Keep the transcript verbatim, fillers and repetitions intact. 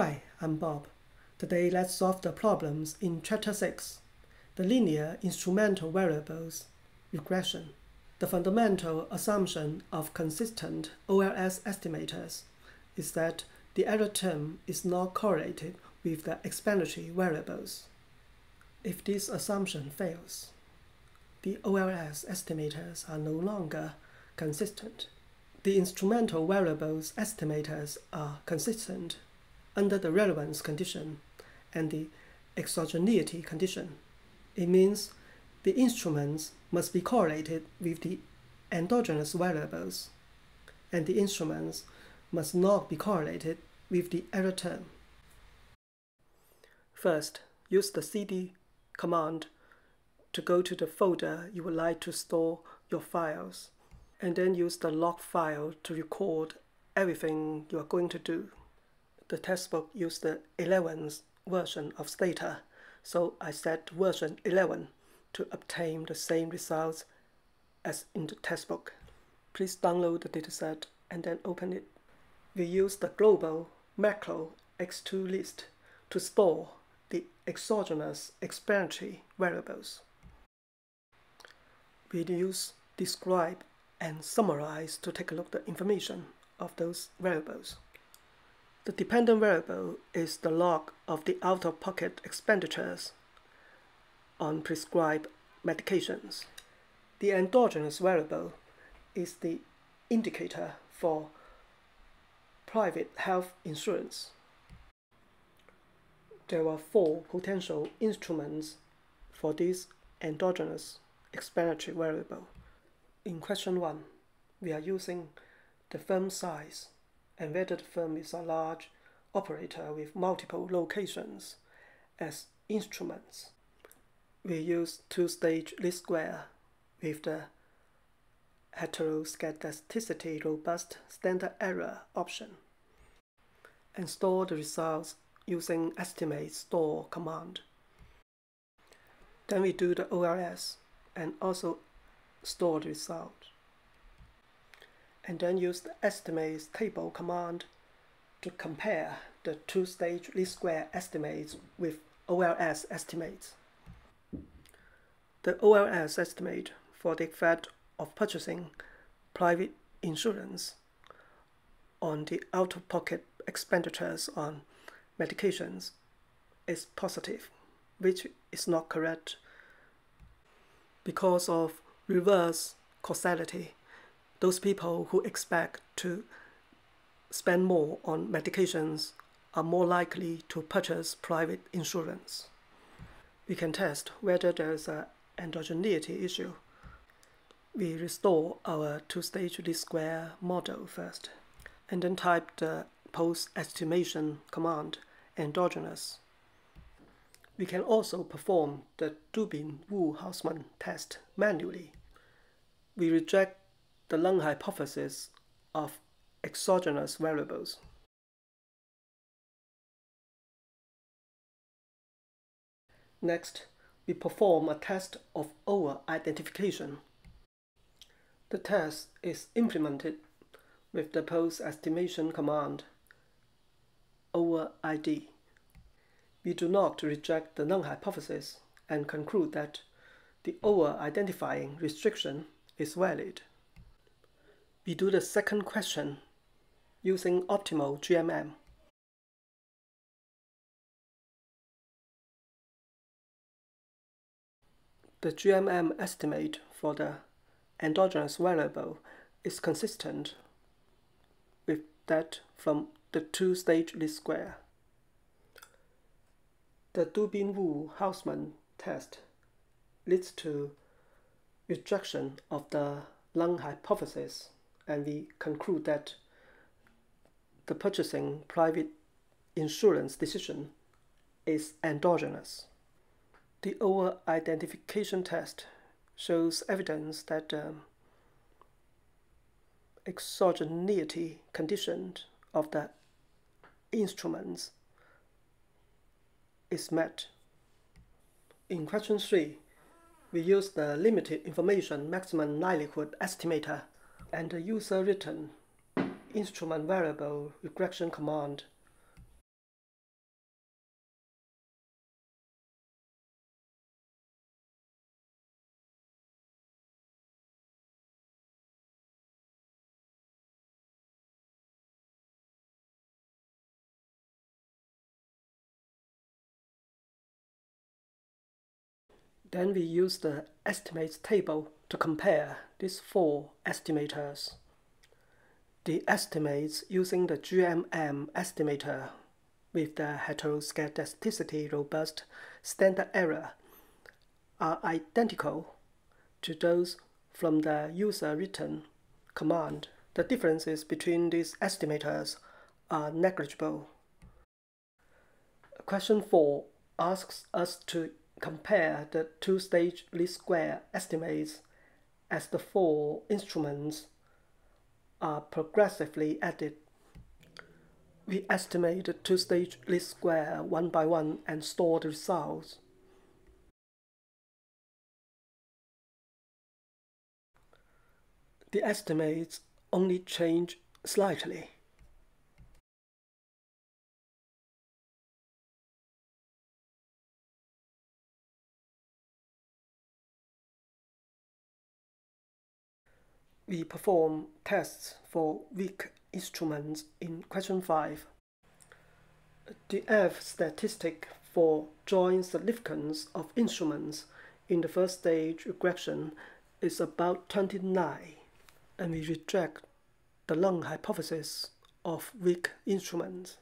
Hi, I'm Bob. Today let's solve the problems in Chapter six, the linear instrumental variables regression, the fundamental assumption of consistent O L S estimators is that the error term is not correlated with the explanatory variables. If this assumption fails, the O L S estimators are no longer consistent. The instrumental variables estimators are consistent under the relevance condition and the exogeneity condition. It means the instruments must be correlated with the endogenous variables, and the instruments must not be correlated with the error term. First, use the C D command to go to the folder you would like to store your files, and then use the log file to record everything you are going to do. The textbook used the eleventh version of Stata, so I set version eleven to obtain the same results as in the textbook. Please download the dataset and then open it. We use the global macro X two list to store the exogenous explanatory variables. We use describe and summarize to take a look at the information of those variables. The dependent variable is the log of the out-of-pocket expenditures on prescribed medications. The endogenous variable is the indicator for private health insurance. There are four potential instruments for this endogenous explanatory variable. In question one, we are using the firm size and whether the firm is a large operator with multiple locations as instruments. We use two-stage least square with the heteroscedasticity robust standard error option and store the results using estimate store command. Then we do the O L S and also store the result. And then use the estimates table command to compare the two-stage least square estimates with O L S estimates. The O L S estimate for the effect of purchasing private insurance on the out-of-pocket expenditures on medications is positive, which is not correct because of reverse causality. Those people who expect to spend more on medications are more likely to purchase private insurance. We can test whether there is an endogeneity issue. We restore our two-stage least square model first, and then type the post-estimation command endogenous. We can also perform the Durbin-Wu-Hausman test manually. We reject the Lung hypothesis of exogenous variables. Next, we perform a test of over-identification. The test is implemented with the post-estimation command over I D. We do not reject the Lung hypothesis and conclude that the over-identifying restriction is valid. We do the second question using optimal G M M. The G M M estimate for the endogenous variable is consistent with that from the two-stage least square. The Durbin-Wu-Hausman test leads to rejection of the Lung hypothesis, and we conclude that the purchasing private insurance decision is endogenous. The over-identification test shows evidence that the um, exogeneity condition of the instruments is met. In question three, we use the limited information maximum likelihood estimator and the user written instrument variable regression command Then we use the estimates table to compare these four estimators. The estimates using the G M M estimator with the heteroscedasticity robust standard error are identical to those from the user written command. The differences between these estimators are negligible. Question four asks us to compare the two-stage least square estimates as the four instruments are progressively added. We estimate the two-stage least square one by one and store the results. The estimates only change slightly. We perform tests for weak instruments in question five. The F statistic for joint significance of instruments in the first stage regression is about twenty-nine, and we reject the null hypothesis of weak instruments.